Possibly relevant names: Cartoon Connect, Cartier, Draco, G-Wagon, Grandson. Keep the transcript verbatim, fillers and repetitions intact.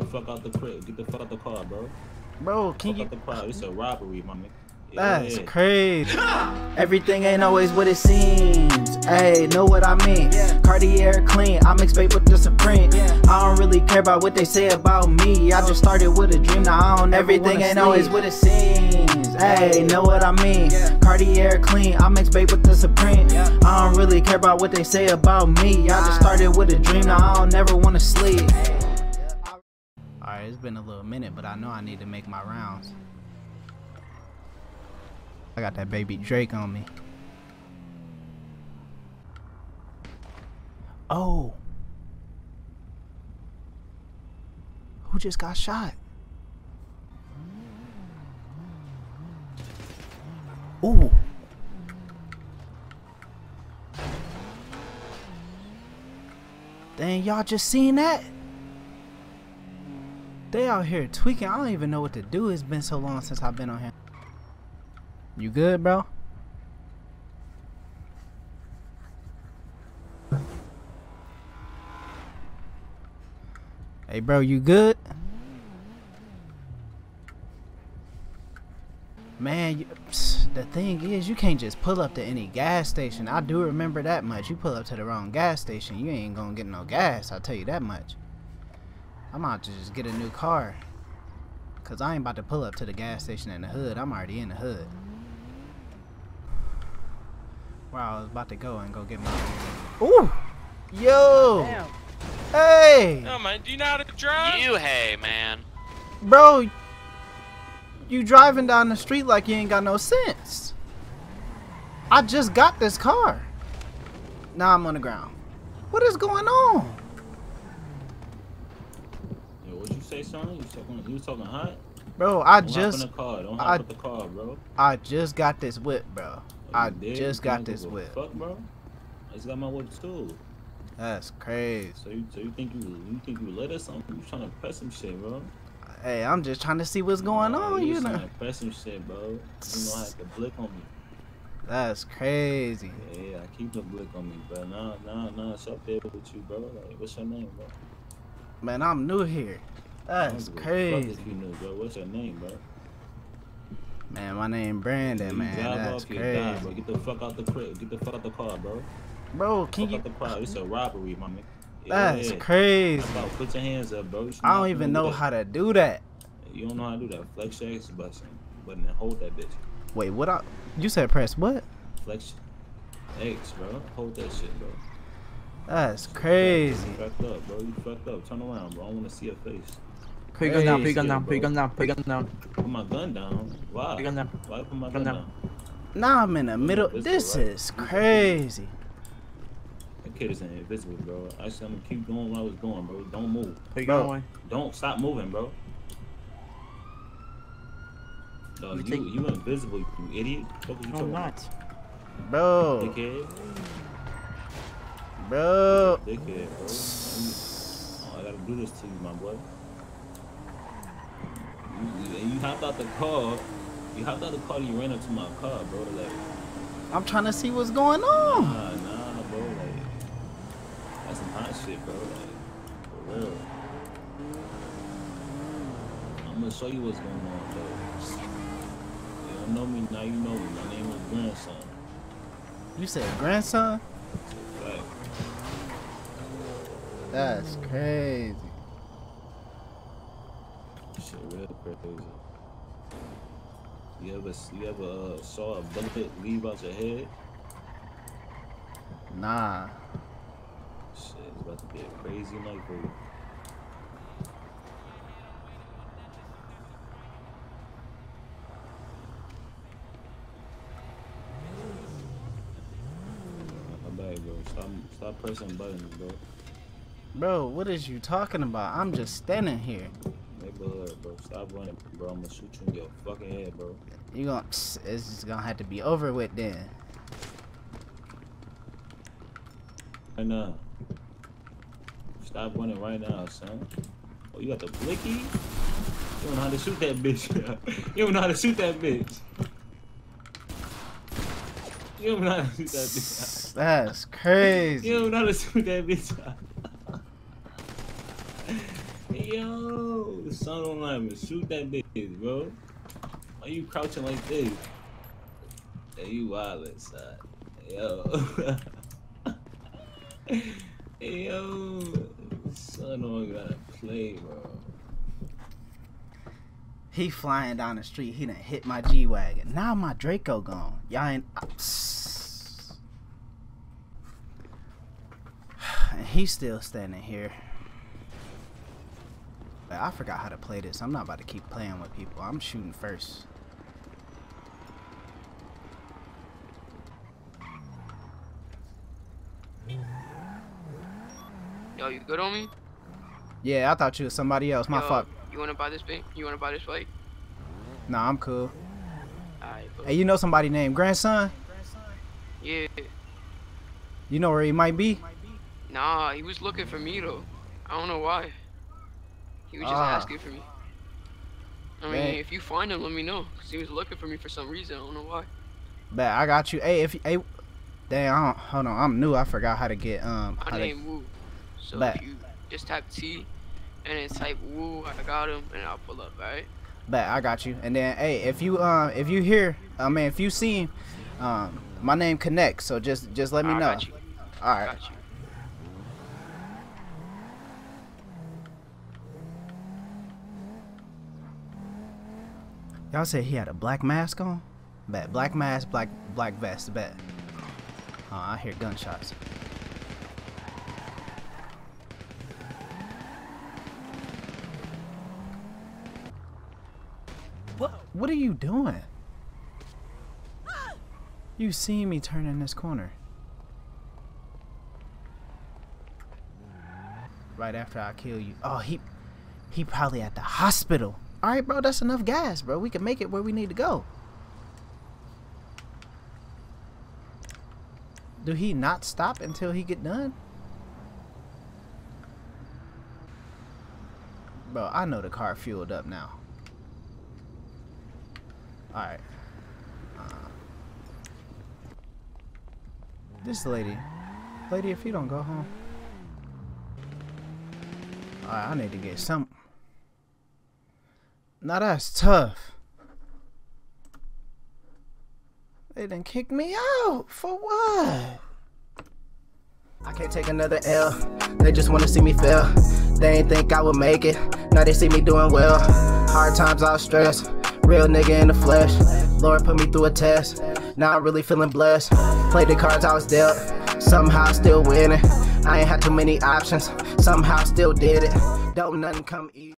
the fuck out the crib. Get the fuck out the car, bro. Bro, can fuck you? Out the car. It's a robbery, my nigga. That's yeah. crazy. Everything ain't always what it seems. Hey, know what I mean? Yeah. Cartier clean, I mix babe with the Supreme. Yeah. I don't really care about what they say about me. I just started with a dream, now I don't ever Everything ain't sleep. always what it seems. Hey, know what I mean? Yeah. Cartier clean, I mix babe with the Supreme. Yeah. I don't really care about what they say about me. I just started with a dream, now I don't ever want to sleep. Alright, it's been a little minute, but I know I need to make my rounds. I got that baby Drake on me. Oh. Who just got shot? Ooh. Dang, y'all just seen that? They out here tweaking. I don't even know what to do. It's been so long since I've been on here. You good, bro? Hey, bro, you good? Man, you, psst, the thing is, you can't just pull up to any gas station. I do remember that much. You pull up to the wrong gas station, you ain't gonna get no gas. I'll tell you that much. I'm about to just get a new car. Because I ain't about to pull up to the gas station in the hood. I'm already in the hood. Wow, I was about to go and go get my. Ooh! Yo! Damn. Hey! No, man, do you know how to drive? You, hey, man. Bro, you driving down the street like you ain't got no sense. I just got this car. Now I'm on the ground. What is going on? Yo, what'd you say, son? You talking, you talking hot? Bro, I Don't just. Don't hop in the car. Don't hop in the car, bro. I just got this whip, bro. I just got this whip. Fuck, bro. I just got my whip too. That's crazy. So you, so you think you, you think you lit or something? You trying to press some shit, bro? Hey, I'm just trying to see what's going nah, on. You, you know. Trying to press some shit, bro. You know I have the blick on me. That's crazy. Yeah, yeah, I keep the blick on me, bro. Nah, nah, nah. It's up there with you, bro. Like, what's your name, bro? Man, I'm new here. That's crazy. Fuck if you new, bro. What's your name, bro? Man, my name Brandon, man. That's crazy. Die, bro. Get the fuck out the crib. Get the fuck out the car, bro. Bro, can fuck you? Out the car. It's a robbery, my nigga. Yeah. That's crazy. That's about, put your hands up, bro. I don't even know that. how to do that. You don't know how to do that. Flex your X button, button and hold that bitch. Wait, what? I? You said press what? Flex X, bro. Hold that shit, bro. That's crazy. You fucked up, bro. You fucked up. Turn around, bro. I want to see your face. Put your gun down, put your gun down, put your gun down, put your gun down. Put my gun down? Why? Put your gun down. Why put my gun down? Nah, I'm in the middle. This is crazy. That kid is invisible, bro. I said I'm gonna keep going where I was going, bro. Don't move. Put your gun away. Don't stop moving, bro. No, you, you, you invisible, you idiot. No, I'm not. Bro. Dickhead. Bro. Dickhead, bro. Oh, I gotta do this to you, my boy. You hopped out the car. You hopped out the car and you ran up to my car, bro. Like, I'm trying to see what's going on. Nah, nah, bro. Like, that's some hot shit, bro. Like, for real. I'm gonna show you what's going on, bro. You don't know me now. You know me. My name is Grandson. You said Grandson? That's a fact. That's crazy. Shit, real crazy. You ever, you ever uh, saw a bullet leave out your head? Nah. Shit, it's about to be a crazy night, baby. My bad, bro. Stop, stop pressing buttons, bro. Bro, what is you talking about? I'm just standing here. Neighborhood, bro. Stop running, bro. I'm gonna shoot you in your fucking head, bro. You gonna? It's just gonna have to be over with then. Right now. Stop running right now, son. Oh, you got the blicky? You don't know how to shoot that bitch. You don't know how to shoot that bitch. You don't know how to shoot that bitch. That's crazy. You don't know how to shoot that bitch. Yo. the sun on lineman. Shoot that bitch, bro. Why you crouching like this? Hey, you wild inside. Yo. Hey, yo. Son don't gotta play, bro. He flying down the street. He done hit my G-Wagon. Now my Draco gone. Y'all ain't... And he's still standing here. I forgot how to play this. I'm not about to keep playing with people. I'm shooting first. Yo, you good on me? Yeah, I thought you was somebody else. My Yo, fuck. You wanna buy this thing? You wanna buy this bike? Nah, I'm cool. Alright, hey, you know somebody named Grandson? Grandson? Yeah. You know where he might be? Nah, he was looking for me though. I don't know why. He was just ah. asking for me. I mean, man. If you find him, let me know. Cause he was looking for me for some reason. I don't know why. Bet I got you. Hey, if hey, damn, I don't, hold on, I'm new. I forgot how to get um. My name Woo. So bet. If you just type T, and then type Woo. I got him, and I'll pull up. All right. Bet I got you. And then hey, if you um, if you hear, I mean, if you see him, um, my name Connect. So just just let me I know. Got you. All right. I got you. Y'all said he had a black mask on? Bet. Black mask, black black vest, bet. Oh, I hear gunshots. What what are you doing? You see me turn in this corner. Right after I kill you. Oh, he he probably at the hospital. Alright, bro, that's enough gas, bro. We can make it where we need to go. Do he not stop until he get done? Bro, I know the car fueled up now. Alright. Uh, this lady. Lady, if you don't go home. Alright, I need to get some... Now that's tough. They done kicked me out. For what? I can't take another L. They just wanna see me fail. They ain't think I would make it. Now they see me doing well. Hard times I'll stress. Real nigga in the flesh. Lord put me through a test. Now I'm really feeling blessed. Played the cards I was dealt. Somehow still winning. I ain't had too many options. Somehow still did it. Don't nothing come easy.